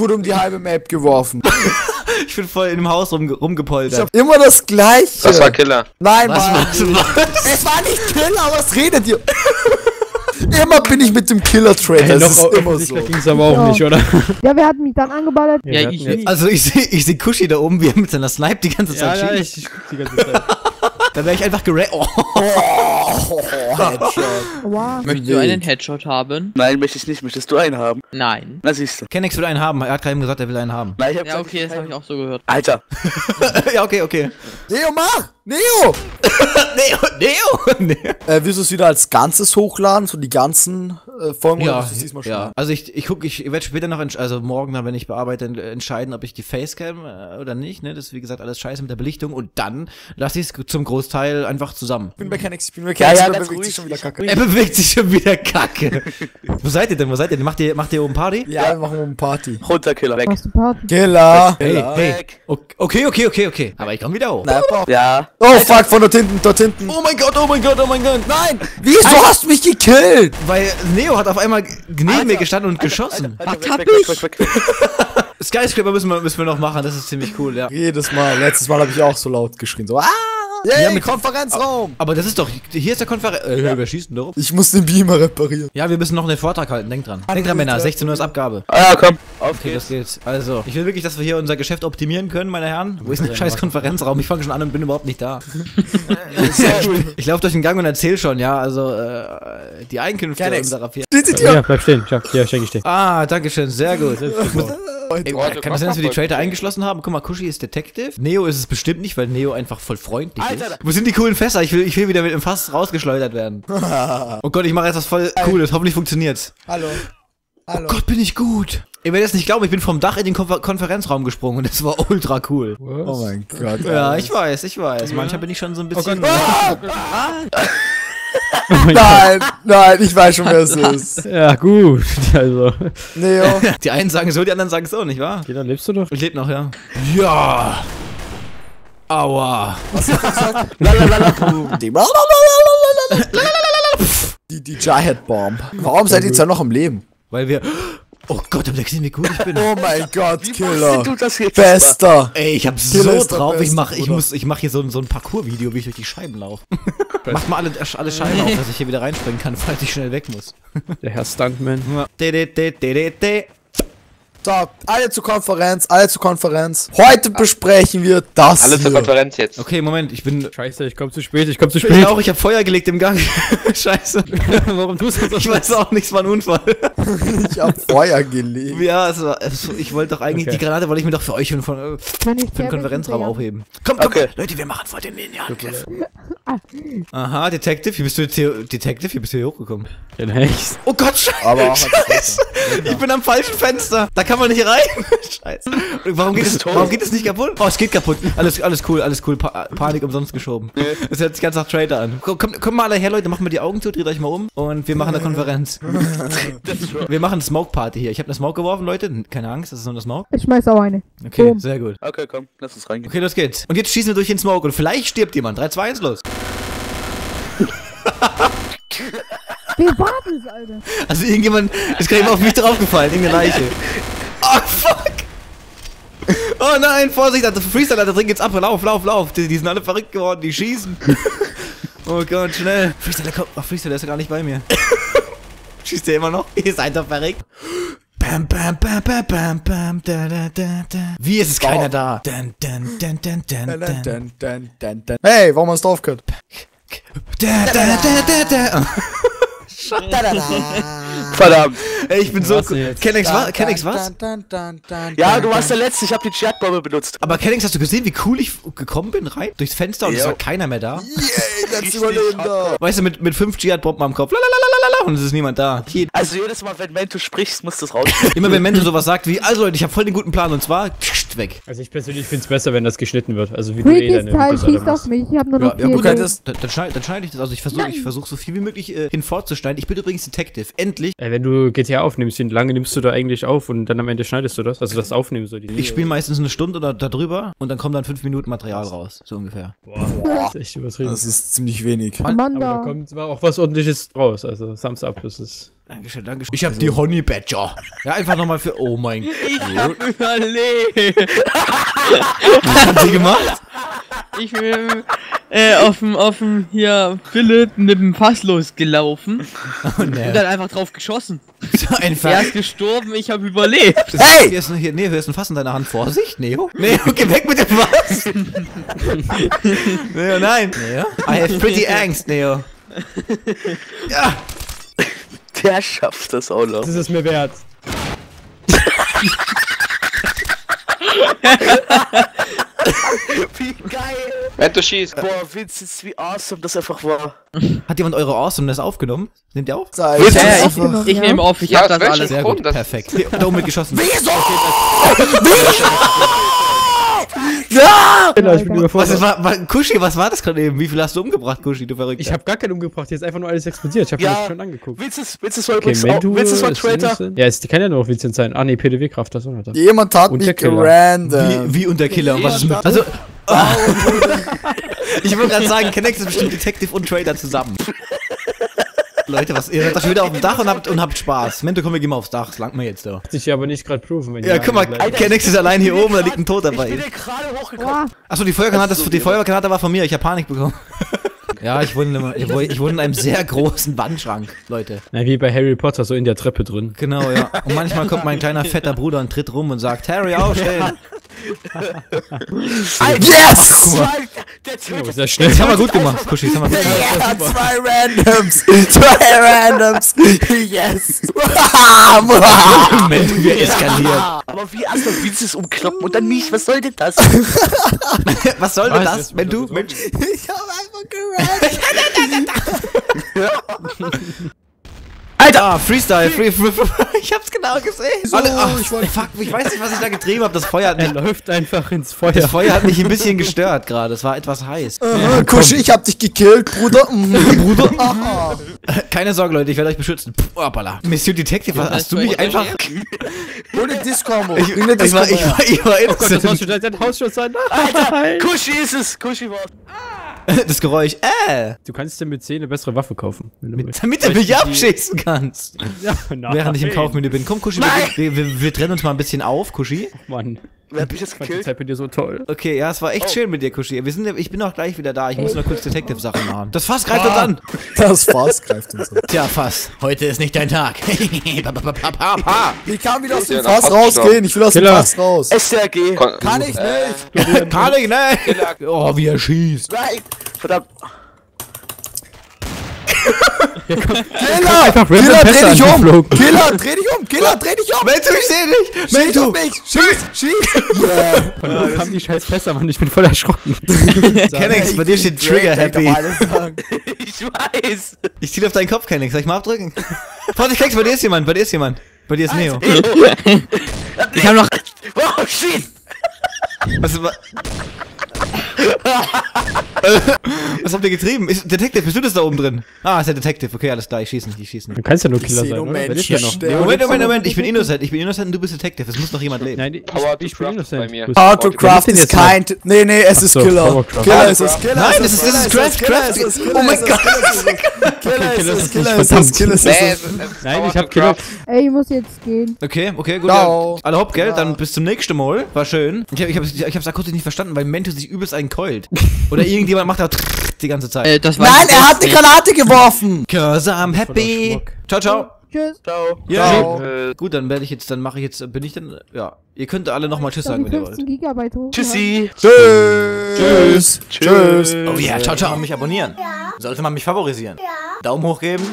wurde um die halbe Map geworfen. Ich bin voll in dem Haus rumgepoltert. Ich hab immer das Gleiche. Das war Killer. Nein, was? Es war nicht Killer, was redet ihr? Immer bin ich mit dem Killer-Traitor, hey, das ist immer so. Da ging's aber auch nicht, oder? Ja, wer hat mich dann angeballert? Ja, ich seh Kushi da oben, wie er mit seiner Snipe die ganze Zeit schießt. Ja, ich guck die ganze Zeit. Da wäre ich einfach gerappt. Headshot. Wow. Möchtest du einen Headshot haben? Nein, möchte ich nicht. Möchtest du einen haben? Nein. Na siehst du. Kenex will einen haben. Er hat gerade eben gesagt, er will einen haben. Nein, ich hab gesagt, okay, das habe ich auch so gehört. Alter. Ja, okay. Neo, mach! Neo! Neo! Willst du es wieder als Ganzes hochladen? So die ganzen Folgen? Ja, diesmal schon. Ja. Also ich werde später noch, also morgen dann, wenn ich bearbeite, entscheiden, ob ich die Facecam oder nicht. Ne? Das ist wie gesagt alles scheiße mit der Belichtung. Und dann lasse ich es zum Großteil einfach zusammen. Ich bin bei Kenex, er bewegt sich schon wieder kacke. Er bewegt sich schon wieder kacke. Wo seid ihr denn? Macht ihr oben Party? Ja, wir machen oben Party. Runter, Killer, weg. Killer! Hey. Okay. Aber ich komm wieder hoch. Na, ja. Oh, Alter. Fuck, von dort hinten. Oh mein Gott. Nein! Wieso hast du mich gekillt? Weil Neo hat auf einmal neben mir gestanden und geschossen. Was hab ich? Skyscraper müssen wir noch machen, das ist ziemlich cool, ja. Jedes Mal. Letztes Mal habe ich auch so laut geschrien, so, ja, mit Konferenzraum! Aber das ist doch, hier ist der Konferenz... wer schießt denn da rum? Ich muss den Beamer reparieren. Ja, wir müssen noch einen Vortrag halten, denk dran, Männer, 16 Uhr ist Abgabe. Ah, ja, komm. Okay, das geht's. Also, ich will wirklich, dass wir hier unser Geschäft optimieren können, meine Herren. Wo ist denn der scheiß Konferenzraum? Ich fange schon an und bin überhaupt nicht da. Ich laufe durch den Gang und erzähl schon, ja, also, die Einkünfte unserer Firma. Ja, bleib stehen, ja, schenke ich dir. Ah, dankeschön, sehr gut. Ey, kann das sein, dass wir die Traitor eingeschlossen haben? Guck mal, Kushi ist Detective. Neo ist es bestimmt nicht, weil Neo einfach voll freundlich ist. Alter. Wo sind die coolen Fässer? Ich will wieder mit dem Fass rausgeschleudert werden. Oh Gott, ich mache jetzt was voll Cooles. Hoffentlich funktioniert's. Hallo. Oh Gott, bin ich gut. Ihr werdet es nicht glauben, ich bin vom Dach in den Konferenzraum gesprungen und das war ultra cool. Was? Oh mein Gott. Ja, ich weiß. Ja. Manchmal bin ich schon so ein bisschen... Oh Gott. Oh nein, ich weiß schon, wer es ist. Ja, gut, also. Neo. Die einen sagen so, die anderen sagen so, nicht wahr? Okay, dann lebst du doch. Ich lebe noch, ja. Ja! Aua! Was hast du gesagt? Die Giant Bomb. Warum seid ihr jetzt ja noch am Leben? Weil wir... Oh Gott, habt ihr gesehen, wie gut ich bin? Oh mein Gott, Killer! Bester! Ey, ich hab so drauf, ich mach hier so ein Parcours-Video, wie ich durch die Scheiben laufe. Mach mal alle Scheiben auf, dass ich hier wieder reinspringen kann, falls ich schnell weg muss. Der Herr Stuntman. So, alle zur Konferenz. Heute besprechen wir das. Alle zur Konferenz jetzt. Okay, Moment, ich bin. Scheiße, ich komm zu spät. Ich hab Feuer gelegt im Gang. Scheiße. Warum tust du das? Ich weiß auch nichts, war ein Unfall. Ich hab Feuer gelegt. Ja, also, ich wollte doch eigentlich die Granate, wollte ich mir doch für euch und für den Konferenzraum aufheben. Komm, okay. Leute, wir machen voll den Minion-Angriff. Aha, Detective, hier bist du hochgekommen. Den Hecht. Oh Gott, Scheiße. Ich bin am falschen Fenster. Da kann man nicht rein. Scheiße. Warum geht es nicht kaputt? Oh, es geht kaputt. Alles cool. Panik umsonst geschoben. Es hört sich ganz nach Traitor an. Kommt mal alle her, Leute. Macht mal die Augen zu, dreht euch mal um. Und wir machen eine Konferenz. Wir machen eine Smoke-Party hier. Ich habe eine Smoke geworfen, Leute. Keine Angst, das ist nur eine Smoke. Ich schmeiß auch eine. Okay, boom. Sehr gut. Okay, komm, lass uns reingehen. Okay, los geht's. Und jetzt schießen wir durch den Smoke und vielleicht stirbt jemand. 3, 2, 1, los. Wir warten es, Alter. Also irgendjemand ist gerade eben auf mich draufgefallen. Irgendeine Leiche. Oh, fuck! Oh nein, Vorsicht, also Freestyle, da drin geht's ab. Lauf! Die sind alle verrückt geworden, die schießen. Oh Gott, schnell. Freestyle, komm. Oh, Freestyle, der ist ja gar nicht bei mir. Schießt der immer noch? Ihr seid doch verrückt. Bam, da. Wie ist es keiner da? Hey, warum hast du aufgehört? Da. Verdammt. Ey, ich bin so cool. Kenex was? Ja, du warst der Letzte, ich hab die Chatbombe benutzt. Aber Kenex, hast du gesehen, wie cool ich gekommen bin? Rein durchs Fenster und es war keiner mehr da. Yeah, das überleben da. Weißt du, mit 5 Chatbomben am Kopf. Lalalala, und es ist niemand da. Also jedes Mal, wenn Mento sprichst, musst du es raus. Immer wenn Mento sowas sagt wie, also Leute, ich hab voll den guten Plan und zwar weg. Also ich persönlich find's besser, wenn das geschnitten wird. Also wie Freestyle schießt auf mich, ich hab nur noch du kannst das, dann schneide ich das. Also ich versuch so viel wie möglich hinfortzuschneiden. Ich bin übrigens Detective, endlich. Wenn du GTA aufnimmst, wie lange nimmst du da eigentlich auf und dann am Ende schneidest du das? Also das Aufnehmen so. Ich spiele meistens eine Stunde oder darüber und dann kommt dann 5 Minuten Material raus, so ungefähr. Boah. Das ist echt übertrieben. Das ist ziemlich wenig. Amanda. Aber da kommt auch was Ordentliches raus, also thumbs up, das ist... Dankeschön, Dankeschön. Ich hab die Honey Badger. Ja, einfach nochmal für... Oh mein Gott. Ich hab überlebt. Was hat sie gemacht? Ich bin auf dem hier Philipp mit dem Fass losgelaufen. Oh, nee. Und dann einfach drauf geschossen. So einfach. Er ist gestorben, ich habe überlebt. Hey! Hier ist, hier, Neo, hier ist ein Fass in deiner Hand. Vorsicht, Neo. Neo, geh weg mit dem Fass. Neo, nein. Neo? I have pretty Angst, Neo. Ja. Der schafft das auch noch. Das ist es mir wert. Wie geil! Mento schießt! Boah, Vincent, wie awesome das einfach war. Hat jemand eure Awesomeness aufgenommen? Nehmt ihr auf? Vincent, ich nehme auf, ich hab das alles. Sehr gut, perfekt. Da oben mitgeschossen. Wieso? Ja! Kushi, was war das gerade eben? Wie viel hast du umgebracht, Kushi, du Verrückter? Ich hab gar keinen umgebracht, jetzt einfach nur alles explodiert. Ich hab mir das schon angeguckt. Vincent war übrigens auch. Vincent war Traitor. Ja, es kann ja nur noch Vincent sein. Ah, ne, PDW-Kraft, das war das. Jemand hat mich gerandet. Wie unter Killer? Und was ist mit... Also... Ich würde gerade sagen, Kenex ist bestimmt Detective und Traitor zusammen. Leute, was, ihr seid doch schon wieder auf dem Dach und habt Spaß. Mento, komm, wir gehen mal aufs Dach, das langt mir jetzt da. Sich aber nicht gerade proven, wenn ihr. Ja, guck mal, Kenex ist allein hier oben, da liegt ein Toter bei ihm. Ich bin gerade hochgekommen. Achso, die Feuergranate war von mir, ich hab Panik bekommen. Ja, ich wohne in einem sehr großen Wandschrank, Leute. Na, wie bei Harry Potter, so in der Treppe drin. Genau, ja. Und manchmal kommt mein kleiner fetter Bruder und tritt rum und sagt, Harry, aufstehen! Yes! Sehr schnell. Das haben wir gut gemacht, Kushi. Das haben wir gut gemacht. Ja, zwei Randoms! Yes! Moment, wir eskalieren. Aber wie erst auf Witzes umklappen und dann mich, was soll denn das? Was soll denn das, wenn du... Mensch, ich hab einfach gerannt. Alter! Ah, Freestyle! Ich hab's genau gesehen! So, ich weiß nicht, was ich da getrieben hab. Das Feuer hat mich... Er läuft einfach ins Feuer. Das Feuer hat mich ein bisschen gestört gerade. Es war etwas heiß. Ja, Kushi, ich hab dich gekillt, Bruder. Bruder. Oh. Keine Sorge, Leute, ich werde euch beschützen. Hoppala. Monsieur Detective, ja, hast du mich einfach... Ohne Discombo. Ich war oh Gott, das Haus schon, dein Haus schon sein. Alter, Kushi ist es. Kushi war... Das Geräusch, Du kannst dir mit 10 eine bessere Waffe kaufen. Damit du mich abschießen kannst. Ja, während ich im Kaufmenü bin. Komm, Kushi, wir trennen uns mal ein bisschen auf, Kushi. Oh Mann. Wer hat mich jetzt gekillt? Die Zeit mit dir so toll. Okay, ja, es war echt schön mit dir, Kushi. Ich bin auch gleich wieder da. Ich muss nur kurz Detective-Sachen machen. Das Fass greift uns an. Das Fass greift uns an. Tja, Fass. Heute ist nicht dein Tag. Ich kann wieder aus dem Fass rausgehen. Ich will aus dem Fass raus. SRG. Kann ich nicht. Kann ich nicht. Oh, wie er schießt. Verdammt. Killer, dreh dich um! Killer, dreh dich um! Killer, dreh dich um! Mento, ich seh dich! Mento, auf mich! Schieß! Yeah. Von wo kam die scheiß Fässer, Mann? Ich bin voll erschrocken. Kenex, bei dir steht Trigger Happy. Ich weiß! Ich zieh auf deinen Kopf, Kenex. Soll ich mal abdrücken? Warte, Kenex, bei dir ist jemand, bei dir ist jemand. Bei dir ist Neo. Ich hab noch... Oh, shit! Was habt ihr getrieben? Ist Detective, bist du das da oben drin? Ah, ist der Detective. Okay, alles klar, ich schieß nicht, ich schieß nicht. Du kannst ja nur Killer sein, oder? Moment, ich bin innocent und du bist Detective. Es muss noch jemand leben. Nein, ich bin innocent. Autocraft ist kein... Nee, es ist Killer. Killer ist Killer. Nein, es ist Craft. Oh mein Gott. Killer ist Nein, ich hab Killer. Ey, ich muss jetzt gehen. Okay, gut. Alle hopp, gell? Dann bis zum nächsten Mal. War schön. Ich hab's akustisch nicht verstanden, weil Mento sich übelst einen keult. Oder irgendjemand macht da die ganze Zeit. Nein, er hat eine Granate geworfen! 'Cause I'm happy! Ciao. Tschüss. Ciao. Ja. Gut, dann bin ich dann. Ja. Ihr könnt alle nochmal Tschüss sagen, wenn ihr wollt. Tschüssi. Tschüss. Oh ja, ciao. Mich abonnieren. Sollte man mich favorisieren. Daumen hoch geben.